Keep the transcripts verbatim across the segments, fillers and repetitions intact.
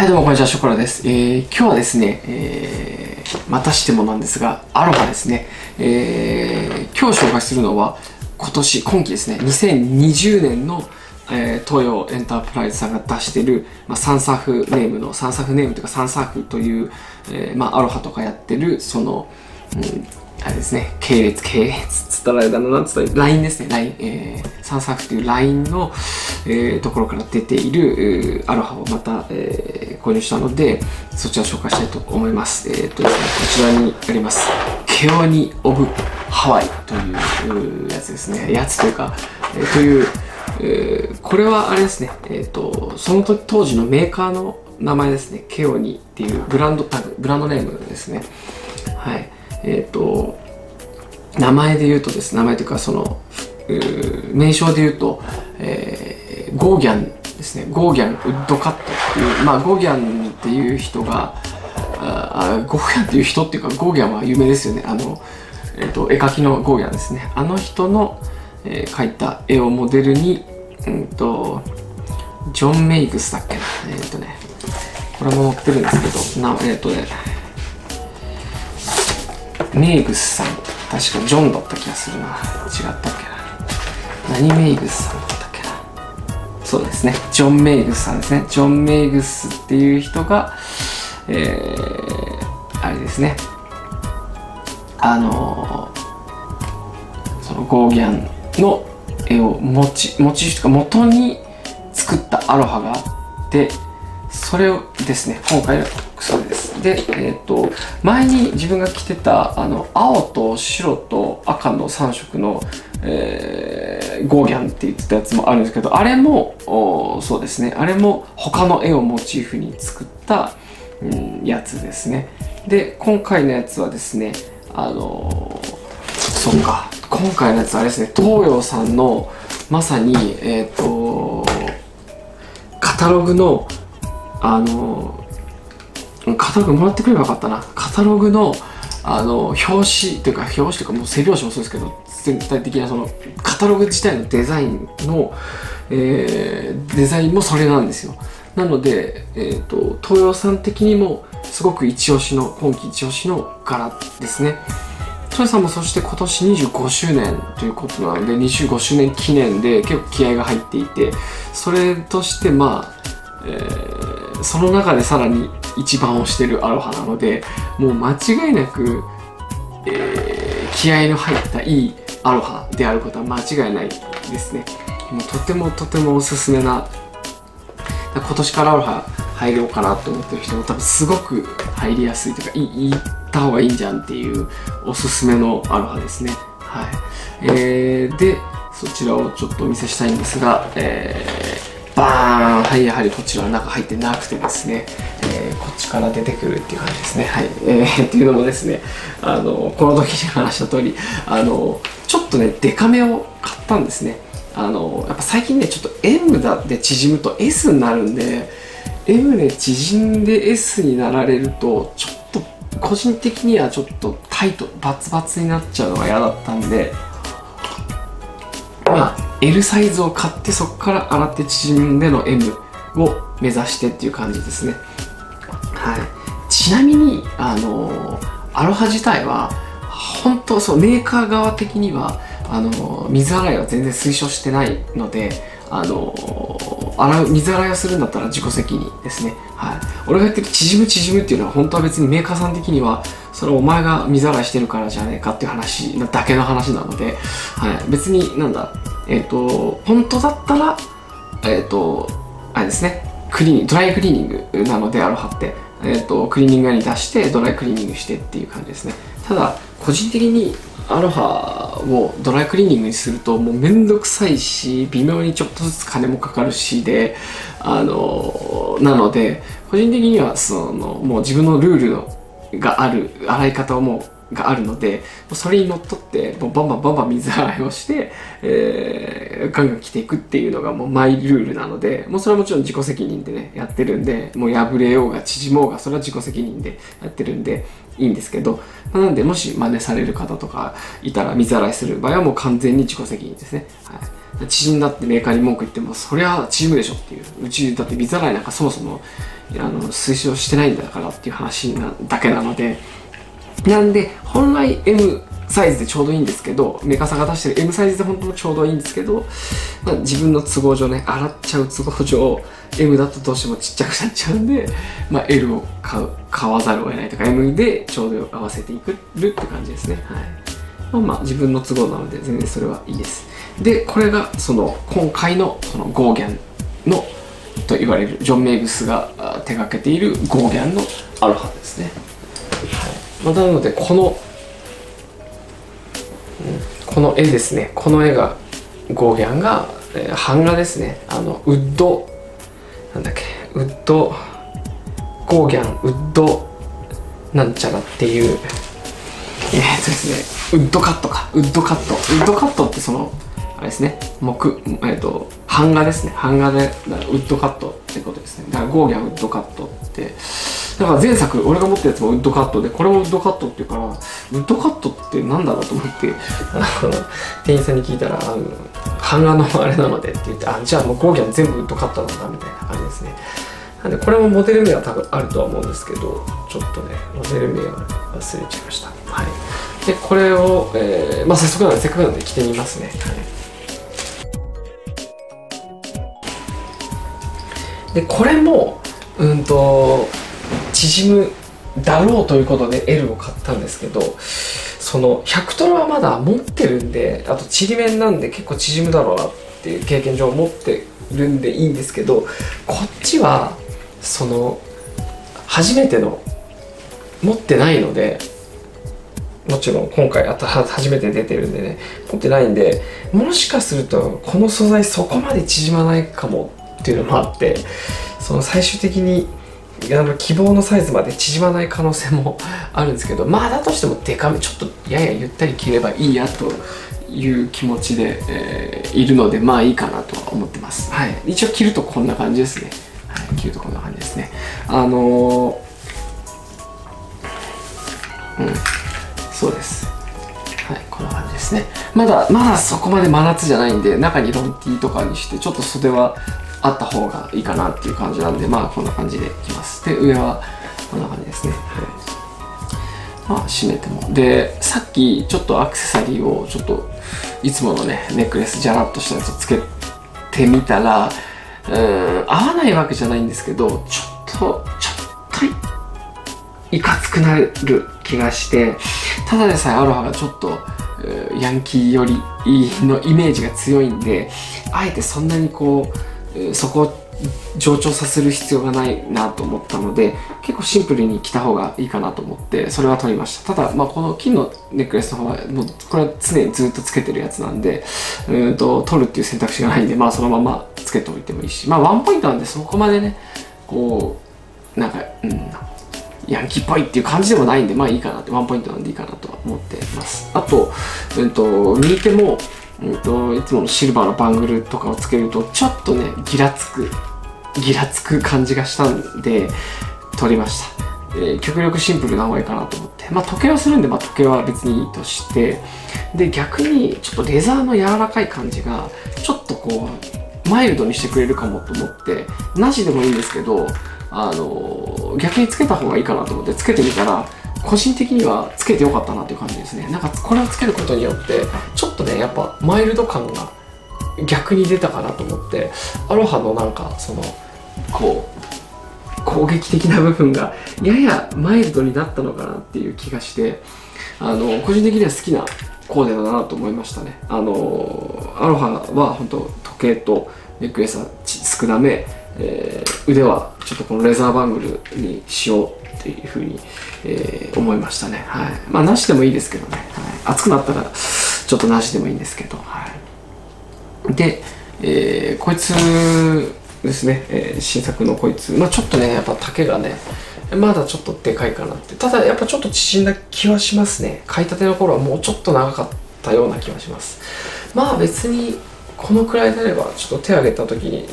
はいどうもこんにちは、ショコラです。えー、今日はですね、えー、またしてもなんですが、アロハですね。えー、今日紹介するのは、今年、今期ですね、にせんにじゅうねんの、えー、東洋エンタープライズさんが出してる、まあ、サンサーフネームの、サンサーフネームというかサンサーフという、えー、まあ、アロハとかやってる、その、うん、あれですね、系列、系列つったらあれだな、なんつったら、ライン ですね、ライン、えー、サンサーフという ライン の、えー、ところから出ているアロハをまた、えー、購入したので、そちらを紹介したいと思います。えーとですね、こちらにあります、ケオニ・オブ・ハワイというやつですね、やつというか、えー、という、えー、これはあれですね、えーと、その時当時のメーカーの名前ですね、ケオニっていうブランドタグ、ブランドネームですね。はい、えーと、名前で言うとです、名前というか、その、名称で言うと、えーゴーギャンですね、ゴーギャンウッドカットっていう、まあ、ゴーギャンっていう人が、ああゴーギャンっていう人っていうか、ゴーギャンは有名ですよね、あの、えー、と絵描きのゴーギャンですね、あの人の、えー、描いた絵をモデルに、うん、とジョン・メイグスだっけな、えっ、ー、とね、これも載ってるんですけど、なえっ、ー、とね、メイグスさん、確かジョンだった気がするな、違ったっけな、何メイグスさんそうですね、ジョン・メイグスさんですね。ジョン・メイグスっていう人が、えー、あれですね、あのー、そのゴーギャンの絵を持ち、持ちとか元に作ったアロハがあって、それをですね、今回はそれです。で、えーと、前に自分が着てたあの青と白と赤のさん色の、えー、ゴーギャンって言ってたやつもあるんですけど、あれもそうですね、あれも他の絵をモチーフに作った、うん、やつですね。で今回のやつはですね、あのー、そっか今回のやつはあれですね、東洋さんのまさにえっ、ー、とカタログのあのー、カタログもらってくればよかったな、カタログのあの表紙というか表紙というかもう背表紙もそうですけど、全体的なそのカタログ自体のデザインの、えー、デザインもそれなんですよ。なので、えーと、東洋さん的にもすごく一押しの今季一押しの柄ですね。東洋さんもそして今年にじゅうごしゅうねんということなので、にじゅうごしゅうねん記念で結構気合が入っていて、それとしてまあ、えー、その中でさらに一番推してるアロハなので、もう間違いなく、えー、気合の入ったいいアロハであることは間違いないですね。もうとてもとてもおすすめな、今年からアロハ入ろうかなと思ってる人も多分すごく入りやすいというか、い行った方がいいんじゃんっていうおすすめのアロハですね。はい、えー、でそちらをちょっとお見せしたいんですが、えー、バーン、はい、やはりこちらの中入ってなくてですね、えー、こっちから出てくるっていう感じですね。はい、えー、っていうのもですね、あのこの時に話した通り、あのちょっとねデカめを買ったんですね。あのやっぱ最近ね、ちょっと エム だって縮むと エス になるんで、 エム で縮んで エス になられるとちょっと個人的にはちょっとタイト、バツバツになっちゃうのが嫌だったんで、まあ エル サイズを買って、そこから洗って縮んでの エム を目指してっていう感じですね。はい、ちなみにあのアロハ自体は本当そう、メーカー側的にはあの水洗いは全然推奨してないので、あの洗う水洗いをするんだったら自己責任ですね。はい、俺が言ってる縮む縮むっていうのは本当は別にメーカーさん的にはそれお前が水洗いしてるからじゃねえかっていう話だけの話なので、はい、別になんだ、えっと本当だったらえっとあれですね、クリーニング、ドライクリーニングなのでアロハって、えー、とクリーニング屋に出してドライクリーニングしてっていう感じですね。ただ個人的にアロハをドライクリーニングにするともうめんどくさいし、微妙にちょっとずつ金もかかるしで、あのー、なので個人的にはそのもう自分のルールのがある洗い方をもうがあるので、それにのっとってもうバンバンバンバン水洗いをして、えー、ガンガン着ていくっていうのがもうマイルールなので、もうそれはもちろん自己責任でねやってるんで、もう破れようが縮もうがそれは自己責任でやってるんでいいんですけど、なんでもし真似される方とかいたら、水洗いする場合はもう完全に自己責任ですね。はい、縮んだってメーカーに文句言ってもそりゃ縮むでしょっていう、うちだって水洗いなんかそもそもあの推奨してないんだからっていう話なだけなので、なんで本来 エム サイズでちょうどいいんですけど、メカさんが出してる エム サイズで本当にちょうどいいんですけど、まあ、自分の都合上ね、洗っちゃう都合上 エム だとどうしてもちっちゃくなっちゃうんで、まあ、エル を買う買わざるを得ないとか エム でちょうど合わせていくるって感じですね。はい、まあまあ自分の都合なので全然それはいいです。で、これがその今回のそのゴーギャンのと言われるジョン・メイブスが手がけているゴーギャンのアロハですね。はい、なのでこのこの絵ですね、この絵がゴーギャンが版画ですね、あのウッドなんだっけウッドゴーギャンウッドなんちゃらっていう。えーとですね、ウッドカットかウッドカットウッドカットってそのあれですね、木えーと版画ですね、版画でウッドカットってことですね。だからゴーギャンウッドカットってだから前作俺が持ってるやつもウッドカットでこれもウッドカットっていうから、ウッドカットってなんだろうと思って店員さんに聞いたら「あの版画のあれなので」って言って「あ、じゃあもうゴーギャン全部ウッドカットなんだ」みたいな感じですね。なんでこれもモデル名は多分あるとは思うんですけど、ちょっとねモデル名は忘れちゃいました。はい、でこれを、えー、まあ早速なんでせっかくなんで着てみますね。はい、でこれもうんと縮むだろうということで エル を買ったんですけど、そのひゃくトルはまだ持ってるんで、あとちりめんなんで結構縮むだろうなっていう経験上持ってるんでいいんですけど、こっちはその初めての持ってないので、もちろん今回あた初めて出てるんでね持ってないんで、もしかするとこの素材そこまで縮まないかもっていうのもあって、その最終的にあの希望のサイズまで縮まない可能性もあるんですけど、まあだとしてもデカめちょっとややゆったり着ればいいやという気持ちで、えー、いるので、まあいいかなとは思ってます。はい、一応着るとこんな感じですね。はい、着るとこんな感じですね。あのー、うんそうです。はい、こんな感じですね。まだまだそこまで真夏じゃないんで、中にロン T とかにしてちょっと袖はあった方がいいかなっていう感じなんで、まあこんな感じで着ます。で上はこんな感じですね。はい、まあ締めてもで、さっきちょっとアクセサリーをちょっといつものねネックレスじゃらっとしたやつをつけてみたら、うーん合わないわけじゃないんですけど、ちょっとちょっといかつくなる気がして、ただでさえアロハがちょっとヤンキーよりのイメージが強いんで、あえてそんなにこうそこを上調させる必要がないなと思ったので、結構シンプルに着た方がいいかなと思ってそれは取りました。ただ、まあ、この金のネックレスの方はもうこれは常にずっとつけてるやつなんで、うんと取るっていう選択肢がないんで、まあそのままつけておいてもいいし、まあワンポイントなんでそこまでねこうなんか、うん、ヤンキーっぽいっていう感じでもないんで、まあいいかなって、ワンポイントなんでいいかなとは思ってます。あと、うんと右手も、うんといつものシルバーのバングルとかをつけるとちょっとねギラつくギラつく感じがしたんで取りました。えー、極力シンプルな方がいいかなと思って、まあ時計はするんで、まあ、時計は別にいいとして、で逆にちょっとレザーの柔らかい感じがちょっとこうマイルドにしてくれるかもと思って、なしでもいいんですけど、あのー、逆につけた方がいいかなと思ってつけてみたら、個人的にはつけてよかったなという感じですね。なんかこれをつけることによってちょっとねやっぱマイルド感が逆に出たかなと思って、アロハのなんかそのこう攻撃的な部分がややマイルドになったのかなっていう気がして、あの個人的には好きなコーデだなと思いましたね。あのアロハは本当時計とネックレスは少なめ、えー、腕はちょっとこのレザーバングルにしようっていうふうに、えー、思いましたね。はい、まあなしでもいいですけどね、はい、暑くなったらちょっとなしでもいいんですけど、はいで、えー、こいつですね、えー、新作のこいつ、まあ、ちょっとねやっぱ丈がねまだちょっとでかいかなって、ただやっぱちょっと縮んだ気はしますね。買いたての頃はもうちょっと長かったような気はします。まあ別にこのくらいであればちょっと手上げた時に、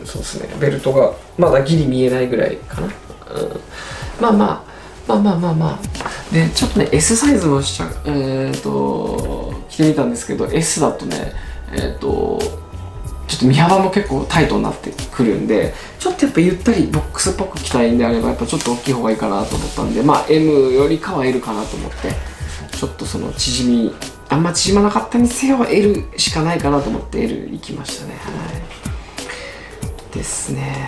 うん、そうですねベルトがまだギリ見えないぐらいかな、うん、まあまあまあまあまあまあで、ちょっとね S サイズもしちゃうえー、っと着てみたんですけど、 S だとねえーとちょっと身幅も結構タイトになってくるんで、ちょっとやっぱゆったりボックスっぽく着たいんであればやっぱちょっと大きい方がいいかなと思ったんで、まあ エム よりかは エル かなと思って、ちょっとその縮みあんま縮まなかったにせよ エル しかないかなと思って エル 行きましたね。はいですね。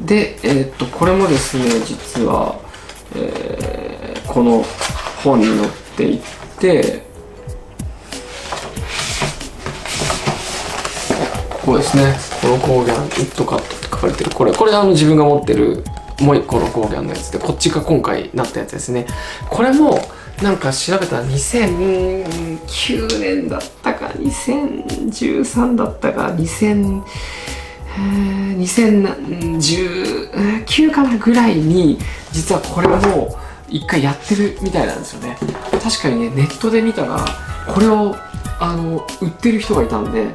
で、えー、っとこれもですね実は、えー、この本に載っていて。ここですね、このコーギャンウッドカットって書かれてるこれこれあの自分が持ってるもういっこのコーギャンのやつで、こっちが今回なったやつですね。これもなんか調べたらにせんきゅうねんだったかにせんじゅうさんだったかにせんじゅうきゅうかなぐらいに実はこれもいっかいやってるみたいなんですよね。確かにねネットで見たらこれをあの売ってる人がいたんで。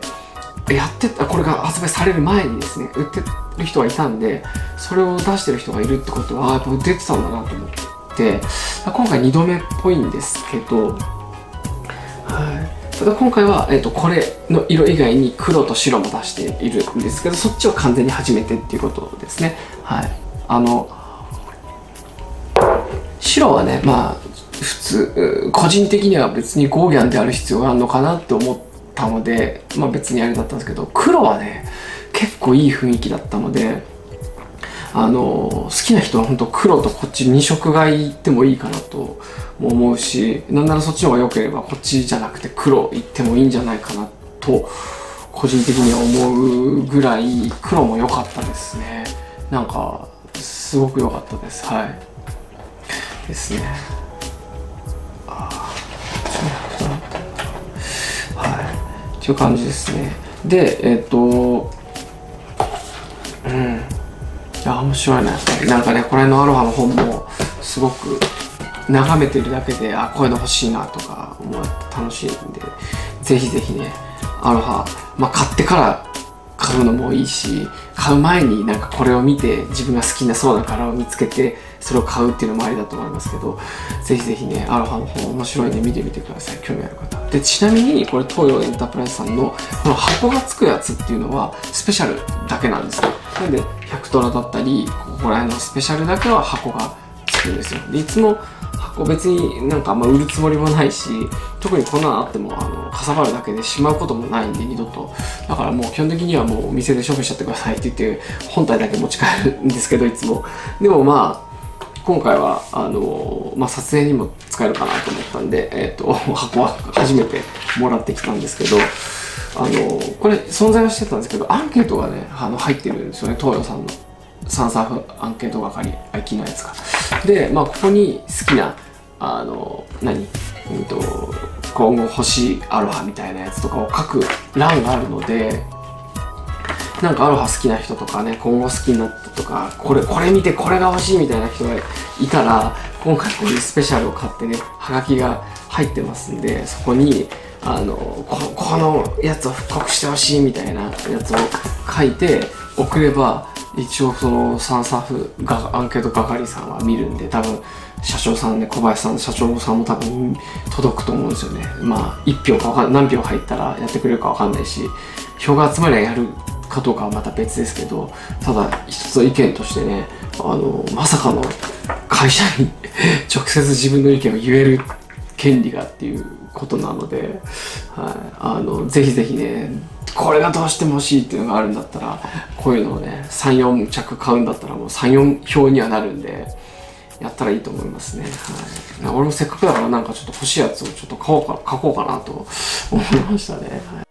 やってたこれが発売される前にですね売ってる人がいたんで、それを出してる人がいるってことはやっぱ出てたんだなと思って、今回にどめっぽいんですけど、はい、ただ今回は、えーと、これの色以外に黒と白も出しているんですけど、そっちを完全に初めてっていうことですね。はい、あの白はねまあ普通個人的には別にゴーギャンである必要があるのかなって思ってたので、まあ、別にあれだったんですけど、黒はね結構いい雰囲気だったので、あの好きな人は本当黒とこっちにしょく買い行ってもいいかなと思うし、なんならそっちの方が良ければこっちじゃなくて黒行ってもいいんじゃないかなと個人的には思うぐらい黒も良かったですね。なんかすごく良かったです。はいですね。あはいという感じですね。でえっ、ー、とうんいや面白いな、なんかねこれのアロハの本もすごく眺めてるだけで、あこういうの欲しいなとか思って楽しいんで、ぜひぜひねアロハ、まあ、買ってから買うのもいいし、買う前になんかこれを見て自分が好きなそうな柄を見つけてそれを買うっていうのもありだと思いますけど、ぜひぜひねアロハの方面白いんで見てみてください、興味ある方で。ちなみにこれ東洋エンタープライズさんのこの箱がつくやつっていうのはスペシャルだけなんですよ。なんでひゃくトラだったりここら辺のスペシャルだけは箱がつくんですよ。でいつも箱別になんかあんま売るつもりもないし、特にこんなのあってもあのかさばるだけでしまうこともないんで二度と、だからもう基本的にはもうお店で処分しちゃってくださいって言って本体だけ持ち帰るんですけどいつも。でもまあ今回はあのーまあ、撮影にも使えるかなと思ったんで、えー、と箱は初めてもらってきたんですけど、あのー、これ存在はしてたんですけどアンケートがねあの入ってるんですよね、東洋さんのサンサーフアンケート係きのやつかで、まあ、ここに好きなあのー、何、うん、と今後欲しいアロハみたいなやつとかを書く欄があるので。なんかアロハ好きな人とかね今後好きになったとかこれこれ見てこれが欲しいみたいな人がいたら今回こういうスペシャルを買ってねはがきが入ってますんで、そこにあの こ, このやつを復刻してほしいみたいなやつを書いて送れば一応そのサンサーフがアンケート係さんは見るんで、多分社長さんね小林さん社長さんも多分届くと思うんですよね。まあいち票か分かん何票入ったらやってくれるか分かんないし、票が集まりゃやるかどうかはまた別ですけど、ただ一つの意見としてねあのまさかの会社に直接自分の意見を言える権利がっていうことなので、はい、あのぜひぜひねこれがどうしても欲しいっていうのがあるんだったらこういうのをねさんよん着買うんだったらもうさんよん票にはなるんでやったらいいと思いますね。はい、俺もせっかくだからなんかちょっと欲しいやつをちょっと買おうか買こうかなと思いましたね。はい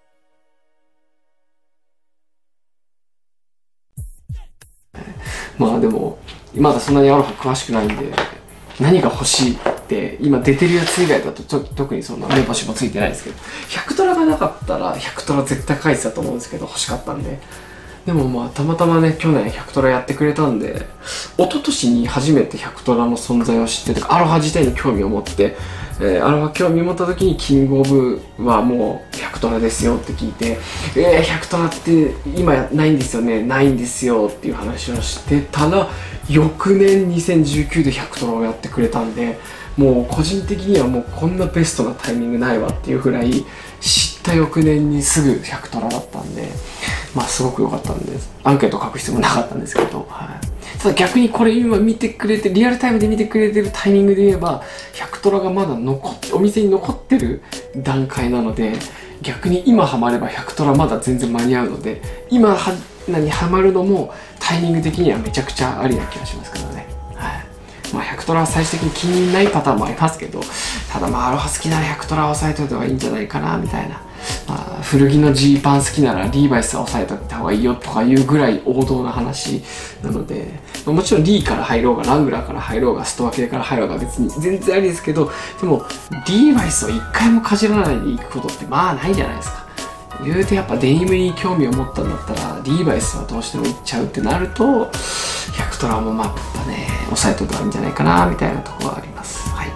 まあでもまだそんなにアロハ詳しくないんで何が欲しいって今出てるやつ以外だとちょ特にそんな目星もついてないですけど、ひゃくトラがなかったらひゃくトラ絶対書いてたと思うんですけど欲しかったんで。でもまあたまたまね去年ひゃくトラやってくれたんで一昨年に初めてひゃくトラの存在を知っててアロハ自体に興味を持って、えー、アロハ興味を持った時にキングオブはもうひゃくトラですよって聞いて「えー、ひゃくトラって今ないんですよねないんですよ」っていう話をしてたら翌年にせんじゅうきゅうでひゃくトラをやってくれたんで、もう個人的にはもうこんなベストなタイミングないわっていうぐらい知った翌年にすぐひゃくトラだったんで。まあすごく良かったんです。アンケート書く必要もなかったんですけど、はい、ただ逆にこれ今見てくれてリアルタイムで見てくれてるタイミングで言えばひゃくトラがまだ残っお店に残ってる段階なので、逆に今ハマればひゃくトラまだ全然間に合うので、今は何ハマるのもタイミング的にはめちゃくちゃありな気がしますからね。まあひゃくトラは最終的に気にないパターンもありますけど、ただまあアロハ好きならひゃくトラは押さえといた方がいいんじゃないかなみたいな、まあ、古着のジーパン好きならリーバイスは押さえといた方がいいよとかいうぐらい王道な話なので、まあ、もちろんリーから入ろうがラングラーから入ろうがストア系から入ろうが別に全然ありですけど、でもリーバイスを一回もかじらないでいくことってまあないじゃないですか。言うてやっぱデニムに興味を持ったんだったらリーバイスはどうしてもいっちゃうってなるとひゃくトラもまたね押さえといた方がいいんじゃないかなみたいなところがあります。はい、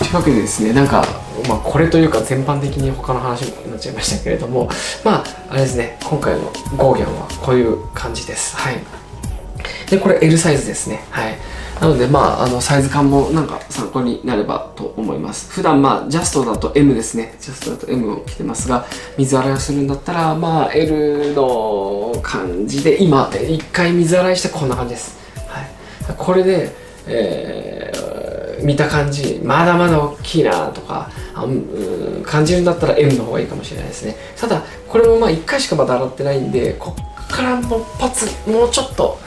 というわけでですね、なんか、まあ、これというか全般的に他の話もなっちゃいましたけれども、まああれですね、今回のゴーギャンはこういう感じです。はい、でこれ エル サイズですね。はい、なのでまああのサイズ感もなんか参考になればと思います。普段まあジャストだと エム ですね、ジャストだと エム を着てますが、水洗いをするんだったらまあ エル の感じで今一回水洗いしてこんな感じです。はい、これで、えー、見た感じまだまだ大きいなとかあ感じるんだったら エム の方がいいかもしれないですね。ただこれもまあいっかいしかまだ洗ってないんで、こっからもう一発もうちょっと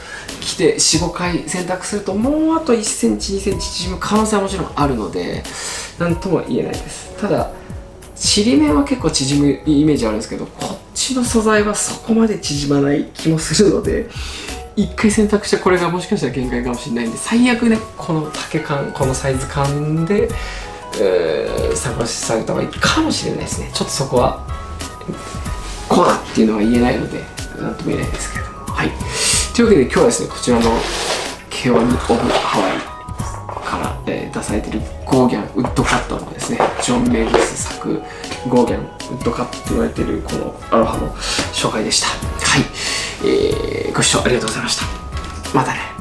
来てよん、ごかい洗濯するともうあといっセンチ、にセンチ縮む可能性はもちろんあるので何とも言えないです。ただ尻面は結構縮むイメージあるんですけど、こっちの素材はそこまで縮まない気もするので、いっかい洗濯してこれがもしかしたら限界かもしれないんで、最悪ねこの丈感このサイズ感で参考にされた方がいいかもしれないですね。ちょっとそこはこうだっていうのは言えないので何とも言えないですけども。はい、というわけで今日はですね、こちらのケオニオブハワイから、えー、出されているゴーギャンウッドカットのですね、ジョン・メイブス作ゴーギャンウッドカットと言われているこのアロハの紹介でした。はい、えー、ご視聴ありがとうございました。またね。